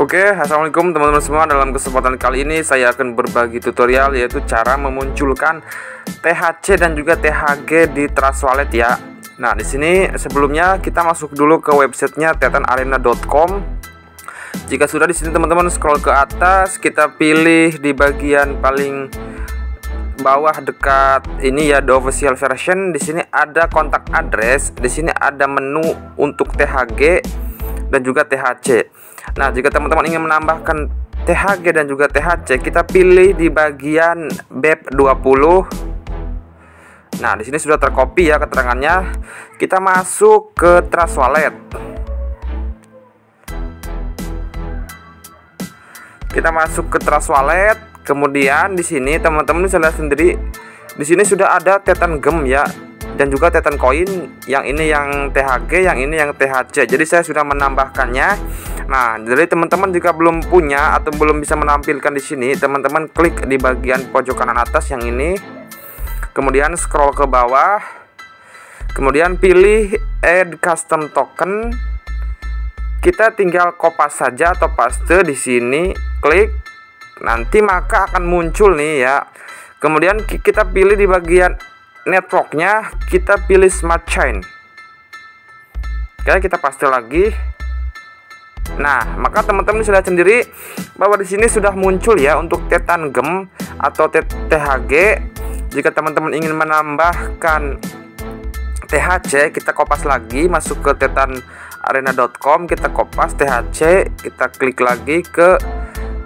Oke, assalamualaikum teman-teman semua. Dalam kesempatan kali ini saya akan berbagi tutorial yaitu cara memunculkan THC dan juga THG di Trust Wallet ya. Nah, di sini sebelumnya kita masuk dulu ke websitenya tetanarena.com. Jika sudah di sini teman-teman scroll ke atas, kita pilih di bagian paling bawah dekat ini ya, the official version. Di sini ada kontak address, di sini ada menu untuk THG dan juga THC. Nah, jika teman-teman ingin menambahkan THG dan juga THC, kita pilih di bagian BEP20. Nah, di sini sudah tercopy ya keterangannya. Kita masuk ke Trust Wallet. Kita masuk ke Trust Wallet, kemudian di sini teman-teman bisa lihat sendiri. Di sini sudah ada THETAN GEM ya, dan juga THETAN COIN. Yang ini yang THG, yang ini yang THC. Jadi saya sudah menambahkannya. Nah, jadi teman-teman jika belum punya atau belum bisa menampilkan di sini, teman-teman klik di bagian pojok kanan atas yang ini. Kemudian scroll ke bawah. Kemudian pilih Add Custom Token. Kita tinggal kopas saja atau paste di sini, klik. Nanti maka akan muncul nih ya. Kemudian kita pilih di bagian networknya, kita pilih Smart Chain. Oke, kita paste lagi. Nah, maka teman-teman sudah sendiri bahwa di sini sudah muncul ya untuk THETAN GEM atau THG. Jika teman-teman ingin menambahkan THC, kita kopas lagi, masuk ke tetanarena.com, kita kopas THC, kita klik lagi ke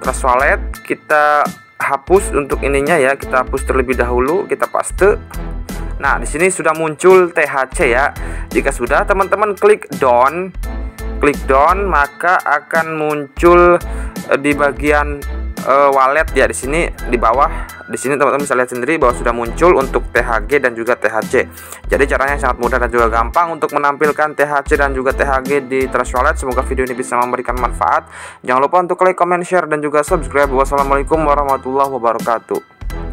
Trust Wallet, kita hapus untuk ininya ya, kita hapus terlebih dahulu, kita paste. Nah, di sini sudah muncul THC ya. Jika sudah, teman-teman klik down. Klik down, maka akan muncul di bagian wallet ya, di sini di bawah. Di sini teman-teman bisa lihat sendiri bahwa sudah muncul untuk THG dan juga THC. Jadi caranya sangat mudah dan juga gampang untuk menampilkan THC dan juga THG di Trust Wallet. Semoga video ini bisa memberikan manfaat. Jangan lupa untuk like, comment, share dan juga subscribe. Wassalamualaikum warahmatullahi wabarakatuh.